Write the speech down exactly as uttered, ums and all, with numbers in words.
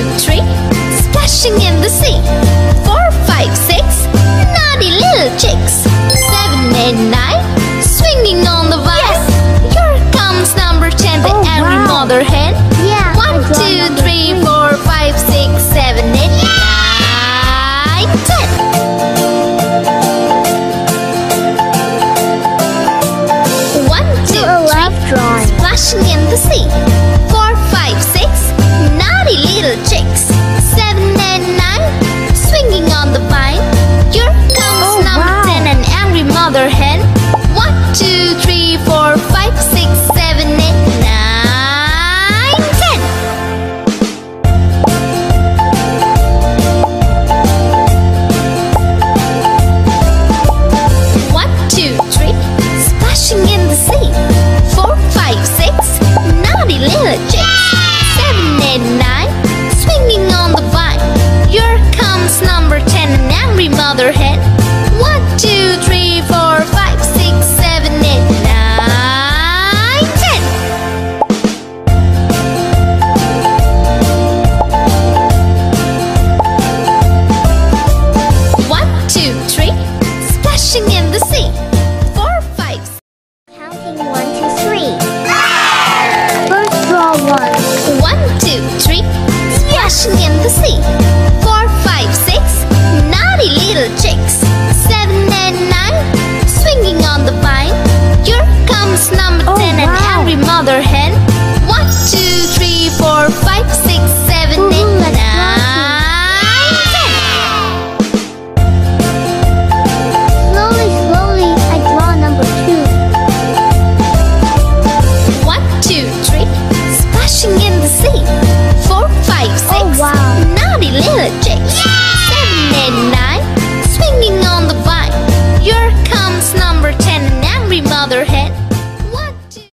two, three, splashing in the sea. Four, five, six, naughty little chicks. Seven, eight, nine, swinging on the vines. Yes. Here comes number ten, the oh, angry wow. mother hen. Yeah, one, two, three, four, five, six, seven, eight, yeah. nine, ten. One, two, oh, three, splashing in the sea. Four, five, six, naughty little chicks. Seven and nine, swinging on the vine. Here comes oh, number wow. ten, an angry mother hen. One, two, three, four, five, six, seven, eight, nine, ten. One, two, three, splashing in the sea. Four, five, six, naughty little chicks. Seven, eight, nine, swinging on the vine. Here comes number ten, an angry mother hen. One, two, three, four, five, six, seven, eight, nine, ten. One, two, three, splashing in the sea. Four, five, six. Counting one to three. First draw one. One, two, three, splashing in the sea. Four, five, six, naughty little chicks. Seven and nine, swinging on the vine. Here comes number Oh, ten, an wow. angry mother hen. One, two, three, four, five, six, seven, Ooh, eight, that's nine, ten. Slowly, slowly, I draw number two. One, two, three, splashing in the sea. Four, five, six, Oh, wow. naughty little chicks. Seven and nine,